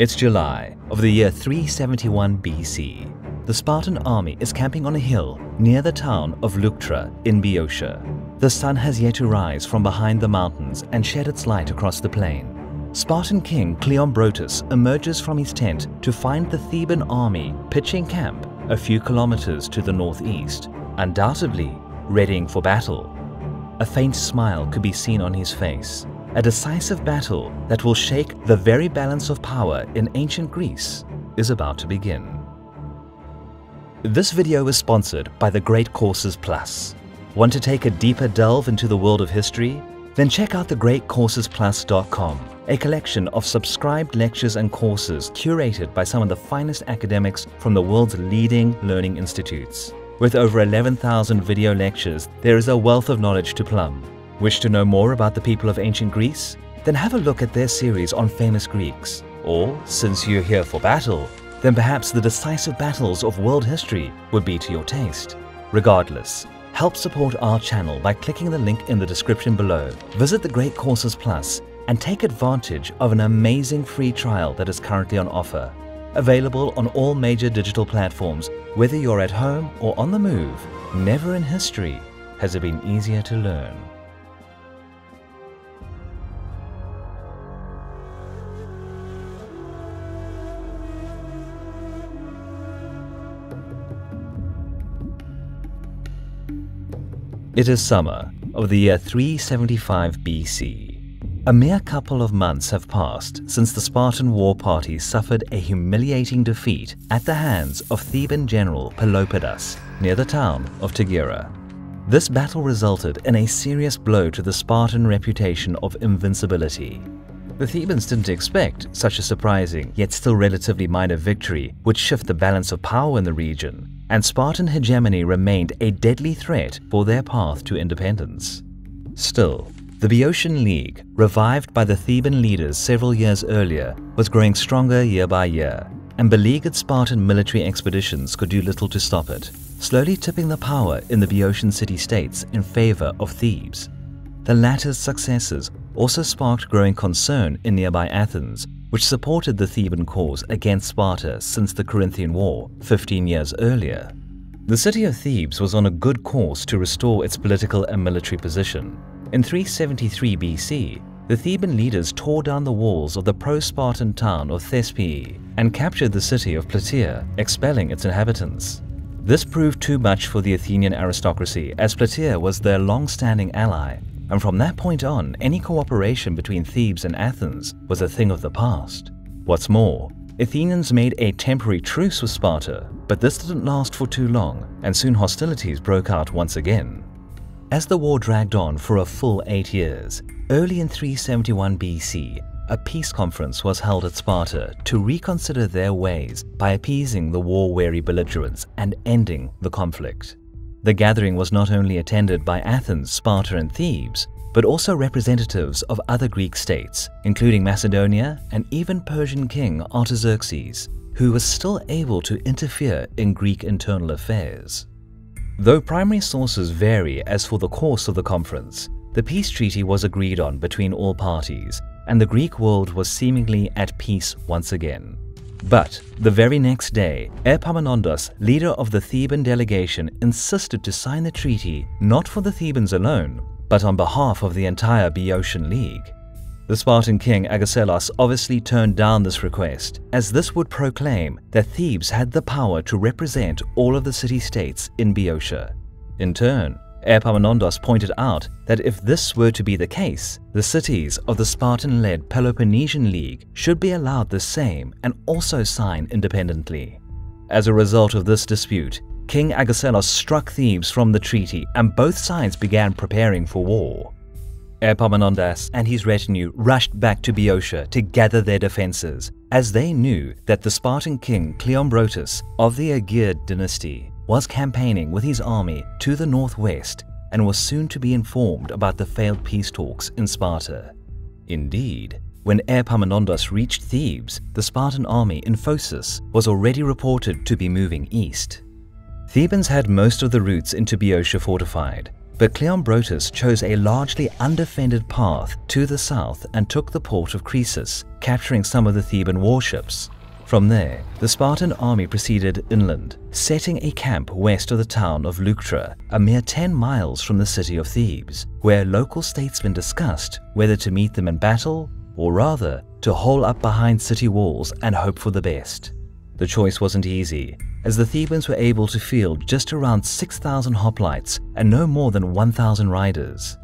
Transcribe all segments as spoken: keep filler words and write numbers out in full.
It's July of the year three seventy-one B C. The Spartan army is camping on a hill near the town of Leuctra in Boeotia. The sun has yet to rise from behind the mountains and shed its light across the plain. Spartan king Cleombrotus emerges from his tent to find the Theban army pitching camp a few kilometers to the northeast, undoubtedly readying for battle. A faint smile could be seen on his face. A decisive battle that will shake the very balance of power in ancient Greece is about to begin. This video is sponsored by The Great Courses Plus. Want to take a deeper delve into the world of history? Then check out the great courses plus dot com, a collection of subscribed lectures and courses curated by some of the finest academics from the world's leading learning institutes. With over eleven thousand video lectures, there is a wealth of knowledge to plumb. Wish to know more about the people of ancient Greece? Then have a look at their series on famous Greeks. Or, since you're here for battle, then perhaps the decisive battles of world history would be to your taste. Regardless, help support our channel by clicking the link in the description below. Visit The Great Courses Plus and take advantage of an amazing free trial that is currently on offer. Available on all major digital platforms, whether you're at home or on the move. Never in history has it been easier to learn. It is summer of the year three seventy-five B C. A mere couple of months have passed since the Spartan war party suffered a humiliating defeat at the hands of Theban general Pelopidas near the town of Tegyra. This battle resulted in a serious blow to the Spartan reputation of invincibility. The Thebans didn't expect such a surprising yet still relatively minor victory would shift the balance of power in the region, and Spartan hegemony remained a deadly threat for their path to independence. Still, the Boeotian League, revived by the Theban leaders several years earlier, was growing stronger year by year, and beleaguered Spartan military expeditions could do little to stop it, slowly tipping the power in the Boeotian city-states in favor of Thebes. The latter's successes also sparked growing concern in nearby Athens, which supported the Theban cause against Sparta since the Corinthian War fifteen years earlier. The city of Thebes was on a good course to restore its political and military position. In three seventy-three B C, the Theban leaders tore down the walls of the pro-Spartan town of Thespiae and captured the city of Plataea, expelling its inhabitants. This proved too much for the Athenian aristocracy, as Plataea was their long-standing ally, and from that point on, any cooperation between Thebes and Athens was a thing of the past. What's more, Athenians made a temporary truce with Sparta, but this didn't last for too long, and soon hostilities broke out once again. As the war dragged on for a full eight years, early in three seventy-one B C, a peace conference was held at Sparta to reconsider their ways by appeasing the war-weary belligerents and ending the conflict. The gathering was not only attended by Athens, Sparta and Thebes, but also representatives of other Greek states, including Macedonia and even Persian king Artaxerxes, who was still able to interfere in Greek internal affairs. Though primary sources vary as for the course of the conference, the peace treaty was agreed on between all parties, and the Greek world was seemingly at peace once again. But the very next day, Epaminondas, leader of the Theban delegation, insisted to sign the treaty not for the Thebans alone, but on behalf of the entire Boeotian League. The Spartan king Agesilaus obviously turned down this request, as this would proclaim that Thebes had the power to represent all of the city-states in Boeotia. In turn, Epaminondas pointed out that if this were to be the case, the cities of the Spartan-led Peloponnesian League should be allowed the same and also sign independently. As a result of this dispute, King Agesilaus struck Thebes from the treaty and both sides began preparing for war. Epaminondas and his retinue rushed back to Boeotia to gather their defenses, as they knew that the Spartan king Cleombrotus of the Agiad dynasty was campaigning with his army to the northwest and was soon to be informed about the failed peace talks in Sparta. Indeed, when Epaminondas reached Thebes, the Spartan army in Phocis was already reported to be moving east. Thebans had most of the routes into Boeotia fortified, but Cleombrotus chose a largely undefended path to the south and took the port of Croesus, capturing some of the Theban warships. From there, the Spartan army proceeded inland, setting a camp west of the town of Leuctra, a mere ten miles from the city of Thebes, where local statesmen discussed whether to meet them in battle, or rather, to hole up behind city walls and hope for the best. The choice wasn't easy, as the Thebans were able to field just around six thousand hoplites and no more than one thousand riders.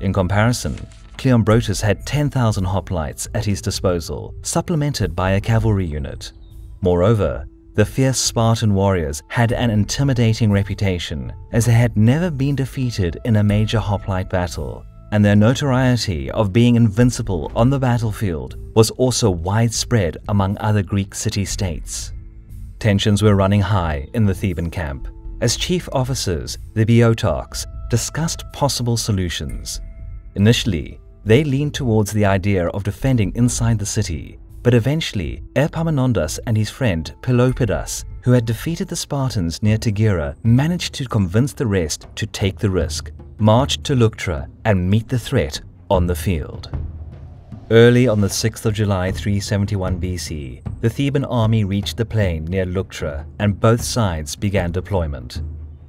In comparison, Cleombrotus had ten thousand hoplites at his disposal, supplemented by a cavalry unit. Moreover, the fierce Spartan warriors had an intimidating reputation, as they had never been defeated in a major hoplite battle, and their notoriety of being invincible on the battlefield was also widespread among other Greek city-states. Tensions were running high in the Theban camp, as chief officers, the Boeotarchs, discussed possible solutions. Initially, they leaned towards the idea of defending inside the city, but eventually Epaminondas and his friend Pelopidas, who had defeated the Spartans near Tegyra, managed to convince the rest to take the risk, march to Leuctra and meet the threat on the field. Early on the sixth of July three seventy-one B C, the Theban army reached the plain near Leuctra and both sides began deployment.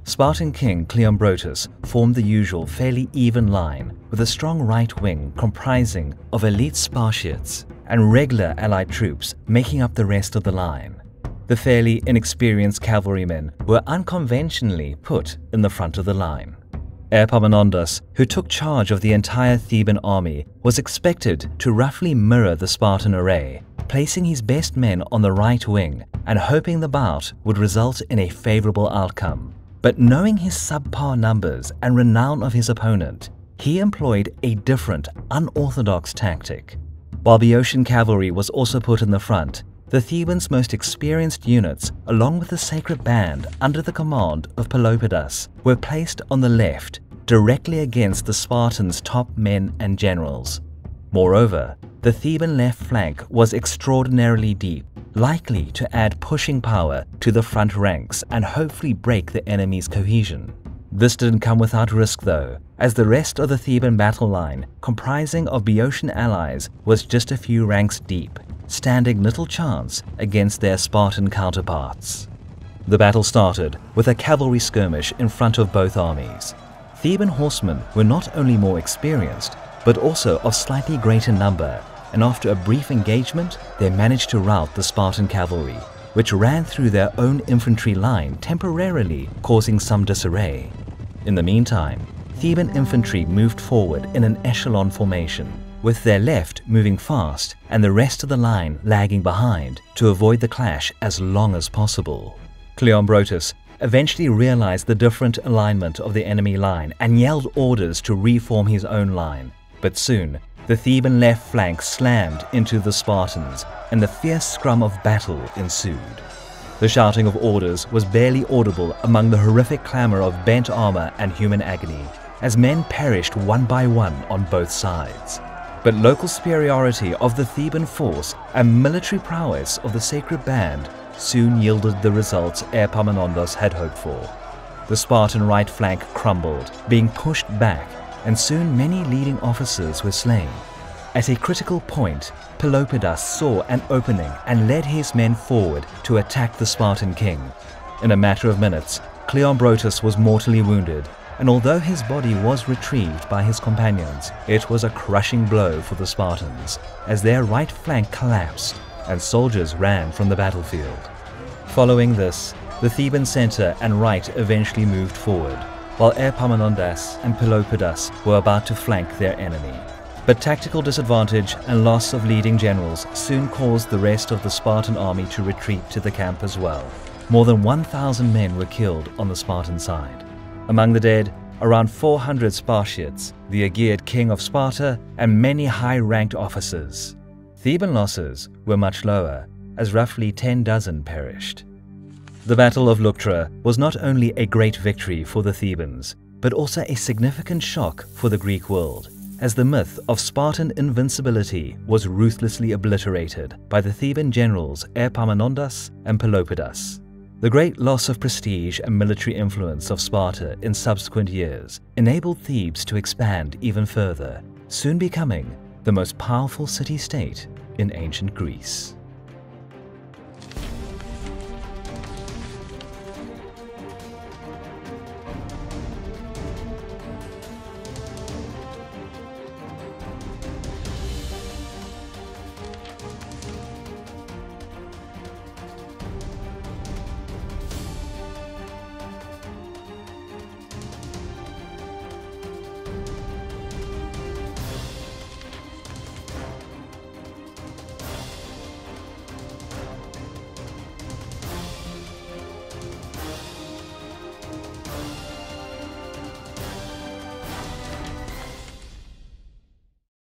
Spartan king Cleombrotus formed the usual fairly even line, with a strong right wing comprising of elite Spartiates and regular allied troops making up the rest of the line. The fairly inexperienced cavalrymen were unconventionally put in the front of the line. Epaminondas, who took charge of the entire Theban army, was expected to roughly mirror the Spartan array, placing his best men on the right wing and hoping the bout would result in a favorable outcome. But knowing his subpar numbers and renown of his opponent, he employed a different, unorthodox tactic. While Boeotian cavalry was also put in the front, the Thebans' most experienced units, along with the sacred band under the command of Pelopidas, were placed on the left, directly against the Spartans' top men and generals. Moreover, the Theban left flank was extraordinarily deep, likely to add pushing power to the front ranks and hopefully break the enemy's cohesion. This didn't come without risk though, as the rest of the Theban battle line, comprising of Boeotian allies, was just a few ranks deep, standing little chance against their Spartan counterparts. The battle started with a cavalry skirmish in front of both armies. Theban horsemen were not only more experienced, but also of slightly greater number, and after a brief engagement, they managed to rout the Spartan cavalry, which ran through their own infantry line, temporarily causing some disarray. In the meantime, Theban infantry moved forward in an echelon formation, with their left moving fast and the rest of the line lagging behind to avoid the clash as long as possible. Cleombrotus eventually realized the different alignment of the enemy line and yelled orders to reform his own line, but soon, the Theban left flank slammed into the Spartans, and the fierce scrum of battle ensued. The shouting of orders was barely audible among the horrific clamor of bent armor and human agony, as men perished one by one on both sides. But local superiority of the Theban force and military prowess of the sacred band soon yielded the results Epaminondas had hoped for. The Spartan right flank crumbled, being pushed back, and soon many leading officers were slain. At a critical point, Pelopidas saw an opening and led his men forward to attack the Spartan king. In a matter of minutes, Cleombrotus was mortally wounded, and although his body was retrieved by his companions, it was a crushing blow for the Spartans, as their right flank collapsed and soldiers ran from the battlefield. Following this, the Theban center and right eventually moved forward, while Epaminondas and Pelopidas were about to flank their enemy. But tactical disadvantage and loss of leading generals soon caused the rest of the Spartan army to retreat to the camp as well. More than one thousand men were killed on the Spartan side. Among the dead, around four hundred Spartiates, the Agiad king of Sparta, and many high-ranked officers. Theban losses were much lower, as roughly ten dozen perished. The Battle of Leuctra was not only a great victory for the Thebans, but also a significant shock for the Greek world, as the myth of Spartan invincibility was ruthlessly obliterated by the Theban generals Epaminondas and Pelopidas. The great loss of prestige and military influence of Sparta in subsequent years enabled Thebes to expand even further, soon becoming the most powerful city-state in ancient Greece.